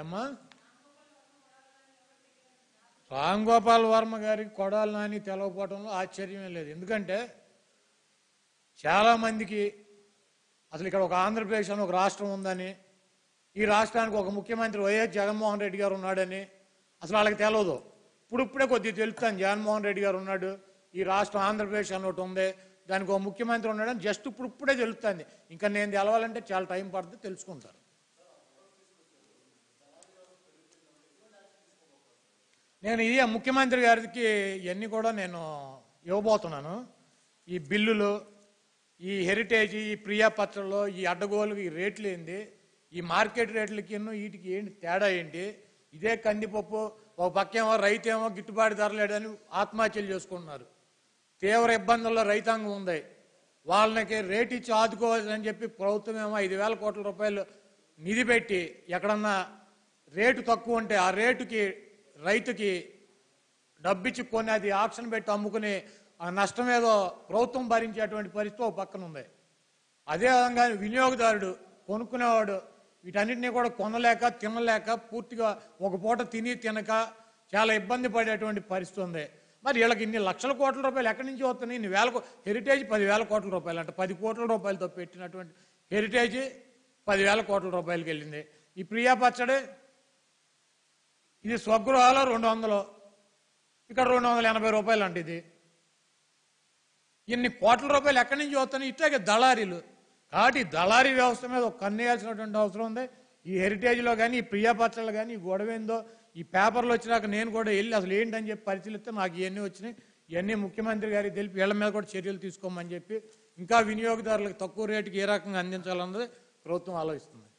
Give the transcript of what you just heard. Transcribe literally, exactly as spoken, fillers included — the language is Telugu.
ఏమ్మా రామ్ గోపాల్ వర్మ గారికి కొడాలి నాని తెలవపోవడంలో ఆశ్చర్యం లేదు. ఎందుకంటే చాలా మందికి అసలు ఇక్కడ ఒక ఆంధ్రప్రదేశ్ అని ఒక రాష్ట్రం ఉందని, ఈ రాష్ట్రానికి ఒక ముఖ్యమంత్రి వైఎస్ జగన్మోహన్ రెడ్డి గారు ఉన్నాడని అసలు వాళ్ళకి తెలియదు. ఇప్పుడు ఇప్పుడే కొద్దిగా తెలుస్తాను, జగన్మోహన్ రెడ్డి గారు ఉన్నాడు, ఈ రాష్ట్రం ఆంధ్రప్రదేశ్ అని ఒకటి ఉంది, దానికి ఒక ముఖ్యమంత్రి ఉన్నాడని జస్ట్ ఇప్పుడు ఇప్పుడే తెలుస్తుంది. ఇంకా నేను తెలవాలంటే చాలా టైం పడుతుంది, తెలుసుకుంటారు. నేను ఇది ముఖ్యమంత్రి గారికి ఇవన్నీ కూడా నేను ఇవ్వబోతున్నాను. ఈ బిల్లులు, ఈ హెరిటేజ్, ఈ ప్రియాపత్రలు, ఈ అడ్డగోలు, ఈ రేట్లు ఏంది, ఈ మార్కెట్ రేట్లకి వీటికి ఏంటి తేడా ఏంటి? ఇదే కందిపప్పు ఒక పక్కేమో రైతేమో గిట్టుబాటు ధర లేదని ఆత్మహత్యలు చేసుకుంటున్నారు. తీవ్ర ఇబ్బందుల్లో రైతాంగం ఉంది. వాళ్ళకి రేటు ఇచ్చి ఆదుకోవాలని చెప్పి ప్రభుత్వం ఏమో ఐదు వేల కోట్ల రూపాయలు నిధి పెట్టి ఎక్కడన్నా రేటు తక్కువ ఉంటే ఆ రేటుకి రైతుకి డబ్బిచ్చి కొని అది ఆక్షన్ పెట్టి అమ్ముకుని ఆ నష్టం ఏదో ప్రభుత్వం భరించేటువంటి పరిస్థితి ఒక పక్కన ఉంది. అదేవిధంగా వినియోగదారుడు, కొనుక్కునేవాడు వీటన్నిటినీ కూడా కొనలేక తినలేక పూర్తిగా ఒక పూట తిని తినక చాలా ఇబ్బంది పడేటువంటి పరిస్థితి ఉంది. మరి వీళ్ళకి ఇన్ని లక్షల కోట్ల రూపాయలు ఎక్కడి నుంచి వస్తున్నాయి? ఇన్ని వేల హెరిటేజ్ పదివేల కోట్ల రూపాయలు అంటే పది కోట్ల రూపాయలతో పెట్టినటువంటి హెరిటేజ్ పదివేల కోట్ల రూపాయలకి వెళ్ళింది. ఈ ప్రియా పచ్చడి ఇది స్వగృహాలు రెండు వందలు, ఇక్కడ రెండు వందల ఎనభై రూపాయలు అంటే ఇది ఇన్ని కోట్ల రూపాయలు ఎక్కడి నుంచి వస్తున్నాయి? ఇట్లాగే దళారీలు. కాబట్టి దళారీ వ్యవస్థ మీద ఒక కన్ను వేయాల్సినటువంటి అవసరం ఉంది. ఈ హెరిటేజ్లో కానీ ఈ ప్రియా పచ్చళ్ళు కానీ ఈ గొడవ ఏందో ఈ పేపర్లు వచ్చినాక నేను కూడా వెళ్ళి అసలు ఏంటని చెప్పి పరిశీలిస్తే నాకు ఇవన్నీ వచ్చినాయి. ఇవన్నీ ముఖ్యమంత్రి గారికి తెలిపి వీళ్ళ మీద కూడా చర్యలు తీసుకోమని చెప్పి ఇంకా వినియోగదారులకు తక్కువ రేటుకి ఏ రకంగా అందించాలన్నది ప్రభుత్వం ఆలోచిస్తుంది.